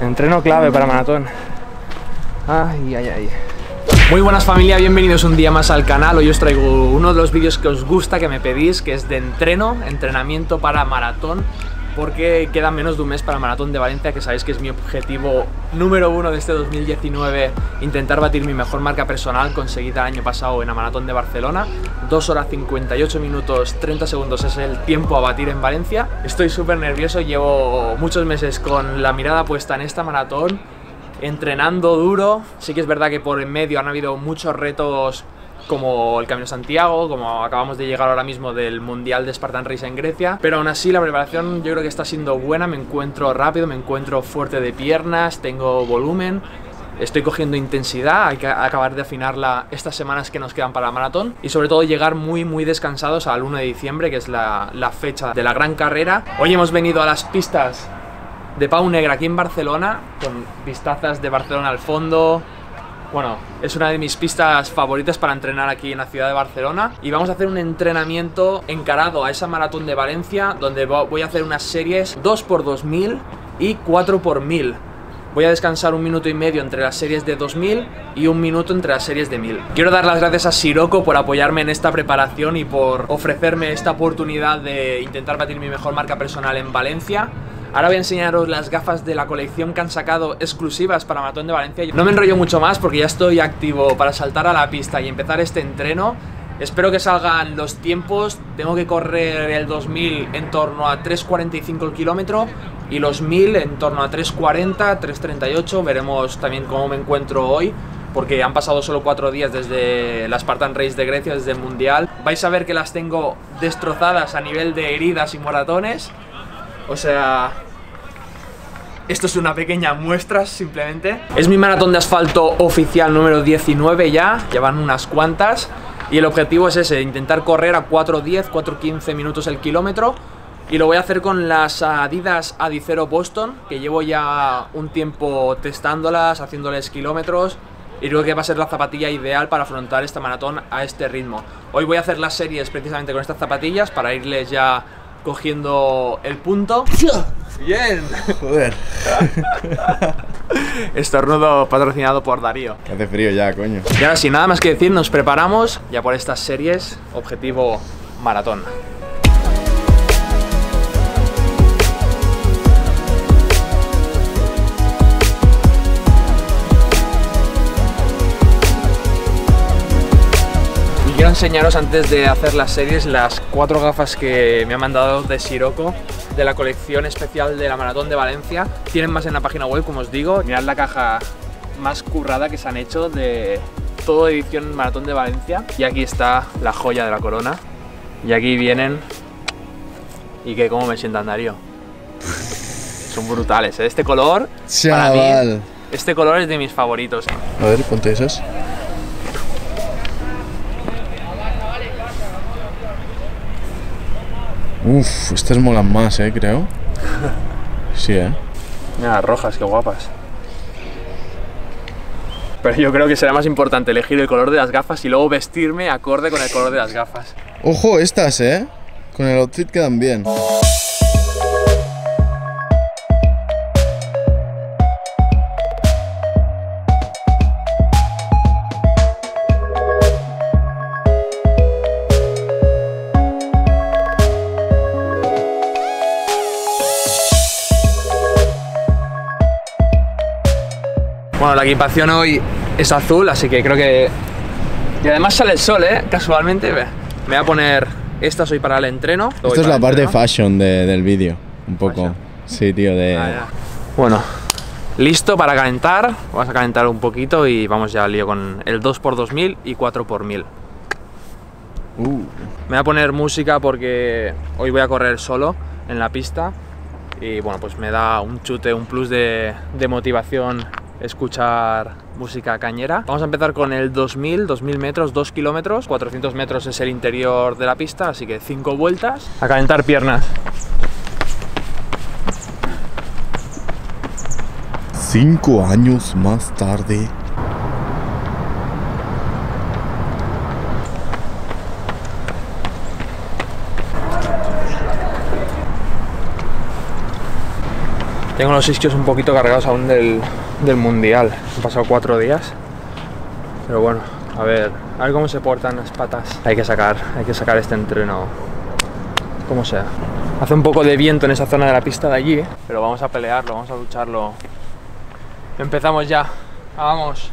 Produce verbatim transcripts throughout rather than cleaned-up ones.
Entreno clave para maratón. Ay, ay, ay. Muy buenas familia, bienvenidos un día más al canal. Hoy os traigo uno de los vídeos que os gusta, que me pedís, que es de entreno, entrenamiento para maratón, porque queda menos de un mes para el Maratón de Valencia, que sabéis que es mi objetivo número uno de este dos mil diecinueve, intentar batir mi mejor marca personal conseguida el año pasado en la Maratón de Barcelona. Dos horas cincuenta y ocho minutos treinta segundos es el tiempo a batir en Valencia. Estoy súper nervioso, llevo muchos meses con la mirada puesta en esta maratón, entrenando duro. Sí que es verdad que por en medio han habido muchos retos, como el Camino Santiago, como acabamos de llegar ahora mismo del Mundial de Spartan Race en Grecia, pero aún así la preparación yo creo que está siendo buena. Me encuentro rápido, me encuentro fuerte de piernas, tengo volumen, estoy cogiendo intensidad. Hay que acabar de afinarla estas semanas que nos quedan para la maratón y sobre todo llegar muy muy descansados al uno de diciembre, que es la, la fecha de la gran carrera. Hoy hemos venido a las pistas de Pau Negra aquí en Barcelona, con vistazas de Barcelona al fondo. Bueno, es una de mis pistas favoritas para entrenar aquí en la ciudad de Barcelona, y vamos a hacer un entrenamiento encarado a esa Maratón de Valencia, donde voy a hacer unas series dos por dos mil y cuatro por mil. Voy a descansar un minuto y medio entre las series de dos mil y un minuto entre las series de mil. Quiero dar las gracias a Siroko por apoyarme en esta preparación y por ofrecerme esta oportunidad de intentar batir mi mejor marca personal en Valencia. Ahora voy a enseñaros las gafas de la colección que han sacado exclusivas para Maratón de Valencia. No me enrollo mucho más porque ya estoy activo para saltar a la pista y empezar este entreno. Espero que salgan los tiempos. Tengo que correr el dos mil en torno a tres cuarenta y cinco el kilómetro y los mil en torno a tres cuarenta, tres treinta y ocho. Veremos también cómo me encuentro hoy, porque han pasado solo cuatro días desde la Spartan Race de Grecia, desde el Mundial. Vais a ver que las tengo destrozadas a nivel de heridas y moratones. O sea, esto es una pequeña muestra, simplemente. Es mi maratón de asfalto oficial número diecinueve ya, ya van unas cuantas. Y el objetivo es ese, intentar correr a cuatro diez, cuatro quince minutos el kilómetro. Y lo voy a hacer con las Adidas Adizero Boston, que llevo ya un tiempo testándolas, haciéndoles kilómetros. Y creo que va a ser la zapatilla ideal para afrontar esta maratón a este ritmo. Hoy voy a hacer las series precisamente con estas zapatillas para irles ya cogiendo el punto. Bien. Joder. Estornudo patrocinado por Darío. Que hace frío ya, coño. Y ahora sin nada más que decir, nos preparamos ya por estas series, objetivo maratón. Quiero enseñaros antes de hacer las series las cuatro gafas que me han mandado de Siroko, de la colección especial de la Maratón de Valencia. Tienen más en la página web, como os digo. Mirad la caja más currada que se han hecho de toda edición Maratón de Valencia. Y aquí está la joya de la corona. Y aquí vienen. ¿Y qué? ¿Cómo me sientan, Darío? Son brutales, ¿eh? Este color, chaval, para mí, este color es de mis favoritos. A ver, ponte esas. Uff, estas molan más, eh, creo. Sí, eh. Mira, rojas, qué guapas. Pero yo creo que será más importante elegir el color de las gafas y luego vestirme acorde con el color de las gafas. Ojo, estas, eh. Con el outfit quedan bien. Bueno, la equipación hoy es azul, así que creo que... Y además sale el sol, ¿eh? Casualmente. Me voy a poner estas hoy para el entreno. Esto es la parte fashion de, del vídeo, un poco. Fashion. Sí, tío, de... Ah, bueno, listo para calentar. Vamos a calentar un poquito y vamos ya al lío con el dos por dos mil y cuatro por mil. Uh. Me voy a poner música porque hoy voy a correr solo en la pista. Y bueno, pues me da un chute, un plus de, de motivación escuchar música cañera. Vamos a empezar con el dos mil, dos mil metros, dos kilómetros, cuatrocientos metros es el interior de la pista, así que cinco vueltas. A calentar piernas. Cinco años más tarde. Tengo los isquios un poquito cargados aún del, del mundial. Han pasado cuatro días. Pero bueno, a ver, a ver cómo se portan las patas. Hay que sacar, hay que sacar este entreno como sea. Hace un poco de viento en esa zona de la pista de allí, ¿eh? Pero vamos a pelearlo, vamos a lucharlo. Empezamos ya. Vamos.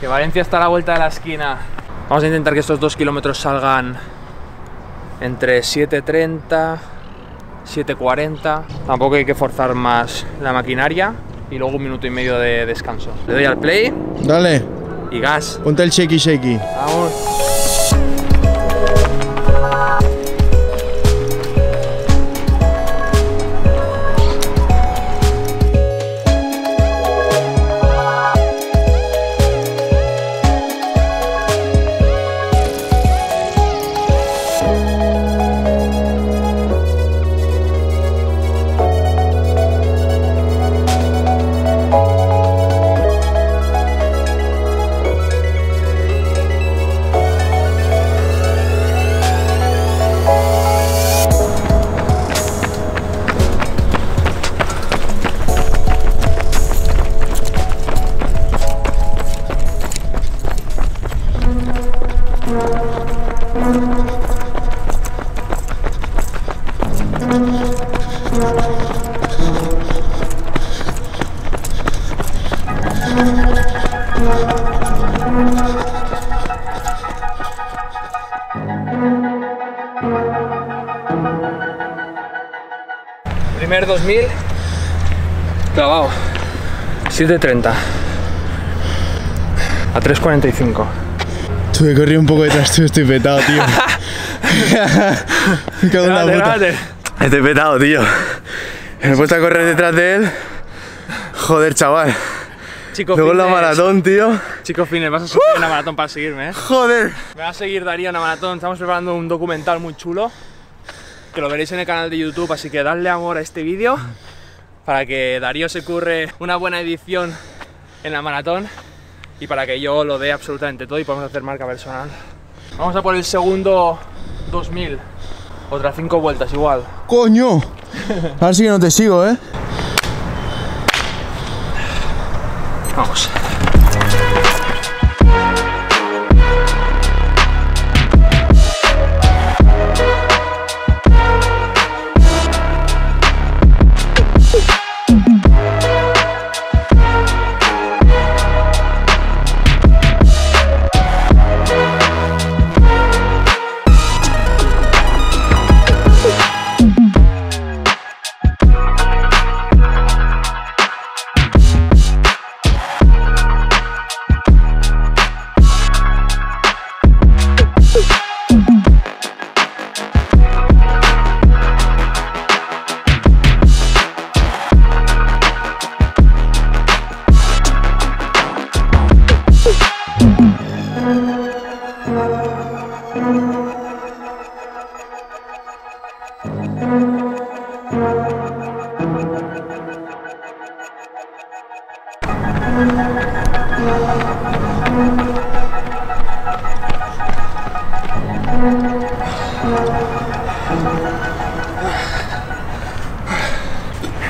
Que Valencia está a la vuelta de la esquina. Vamos a intentar que estos dos kilómetros salgan entre siete treinta, siete cuarenta. Tampoco hay que forzar más la maquinaria. Y luego un minuto y medio de descanso. Le doy al play. Dale. Y gas. Ponte el shaky shaky. Vamos. Primer dos mil clavado, siete treinta a tres cuarenta y cinco. Tú, he corrido un poco detrás, tú, estoy petado, tío. Me cago en la puta. Estoy petado, tío. Me he puesto a correr detrás de él. Joder, chaval. Chico Luego fitness, la maratón, tío. Chico Fines, vas a seguir uh, una maratón para seguirme, ¿eh? Joder. Me va a seguir Darío una maratón. Estamos preparando un documental muy chulo, que lo veréis en el canal de YouTube, así que dadle amor a este vídeo para que Darío se curre una buena edición en la maratón y para que yo lo dé absolutamente todo y podamos hacer marca personal. Vamos a por el segundo dos mil. Otras cinco vueltas igual. ¡Coño! A ver si que no te sigo, ¿eh? Vamos.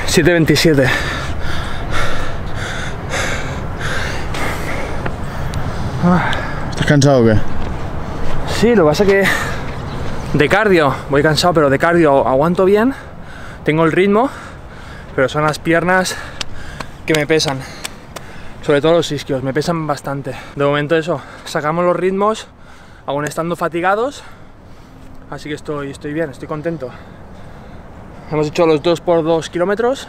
siete veintisiete. ¿Estás cansado o qué? Sí, lo que pasa es que de cardio, voy cansado, pero de cardio aguanto bien, tengo el ritmo, pero son las piernas que me pesan, sobre todo los isquios, me pesan bastante. De momento eso, sacamos los ritmos, aún estando fatigados, así que estoy, estoy bien, estoy contento. Hemos hecho los dos por dos kilómetros,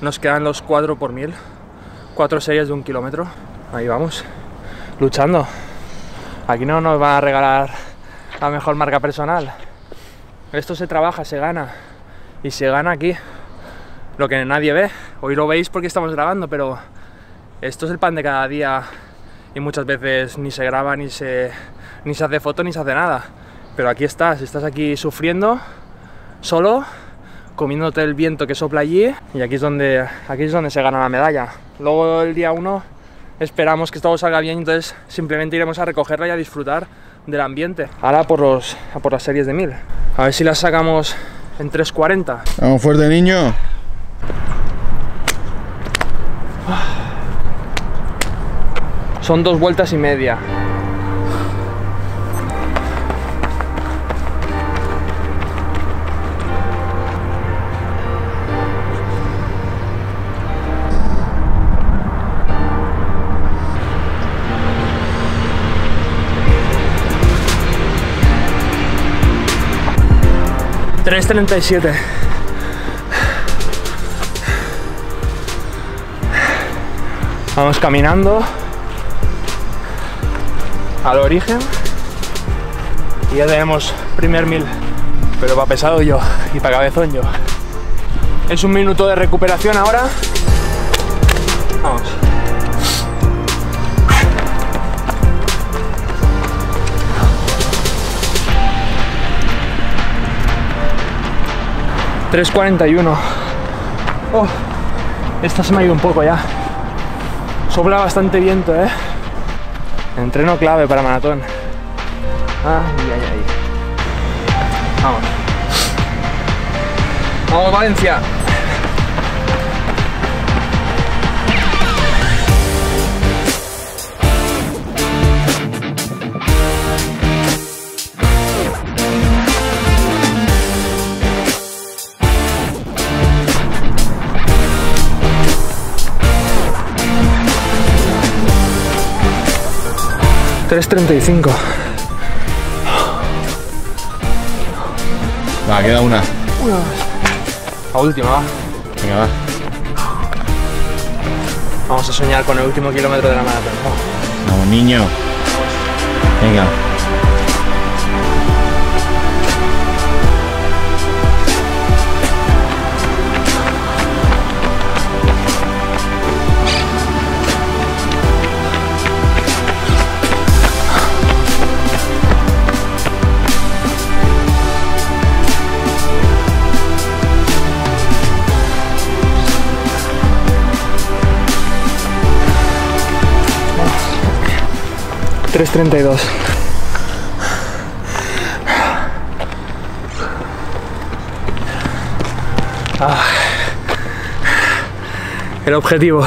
nos quedan los cuatro por mil, cuatro series de un kilómetro. Ahí vamos, luchando. Aquí no nos van a regalar la mejor marca personal. Esto se trabaja, se gana, y se gana aquí. Lo que nadie ve, hoy lo veis porque estamos grabando, pero esto es el pan de cada día y muchas veces ni se graba, ni se, ni se hace foto, ni se hace nada. Pero aquí estás, estás aquí sufriendo, solo, comiéndote el viento que sopla allí, y aquí es donde, aquí es donde se gana la medalla. Luego el día uno esperamos que todo salga bien, entonces simplemente iremos a recogerla y a disfrutar del ambiente. Ahora por, los, por las series de mil. A ver si las sacamos en tres cuarenta. Vamos fuerte, niño. Son dos vueltas y media. tres treinta y siete. Vamos caminando al origen y ya tenemos primer mil, pero para pesado yo y para cabezón yo. Es un minuto de recuperación ahora. Vamos. tres cuarenta y uno. Oh, esta se me ha ido un poco ya. Sopla bastante viento, ¿eh? Entreno clave para maratón. Ah, ay, ay, ay. Vamos. Vamos, Valencia. tres treinta y cinco. Va, queda una. Una más. La última, va. Venga, va. Vamos a soñar con el último kilómetro de la maratón. Vamos, Vamos niño. Venga. tres treinta y dos. Ah, el objetivo,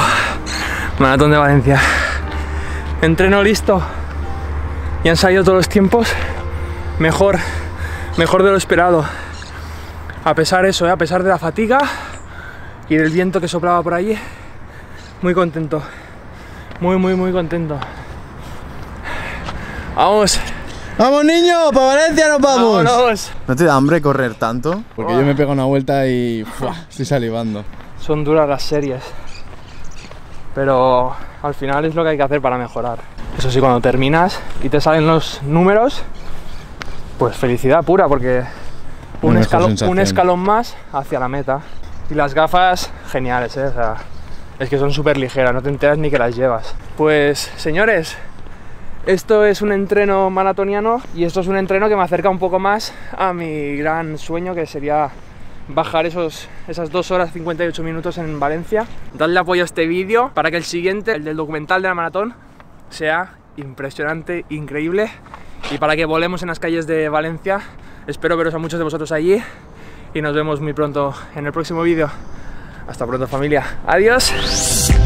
Maratón de Valencia. Entreno listo y han salido todos los tiempos mejor, mejor de lo esperado. A pesar de eso, ¿eh? a pesar de la fatiga y del viento que soplaba por allí, muy contento, muy, muy, muy contento. Vamos. Vamos, niño, para Valencia nos vamos. Vámonos. ¿No te da hambre correr tanto? Porque wow. Yo me pego una vuelta y ¡fua! Estoy salivando. Son duras las series, pero al final es lo que hay que hacer para mejorar. Eso sí, cuando terminas y te salen los números, pues felicidad pura, porque un, escalón, un escalón más hacia la meta. Y las gafas, geniales, ¿eh? O sea, es que son súper ligeras, no te enteras ni que las llevas. Pues, señores, esto es un entreno maratoniano y esto es un entreno que me acerca un poco más a mi gran sueño, que sería bajar esos, esas dos horas cincuenta y ocho minutos en Valencia. Dadle apoyo a este vídeo para que el siguiente, el del documental de la maratón, sea impresionante, increíble, y para que volemos en las calles de Valencia. Espero veros a muchos de vosotros allí y nos vemos muy pronto en el próximo vídeo. Hasta pronto, familia. Adiós.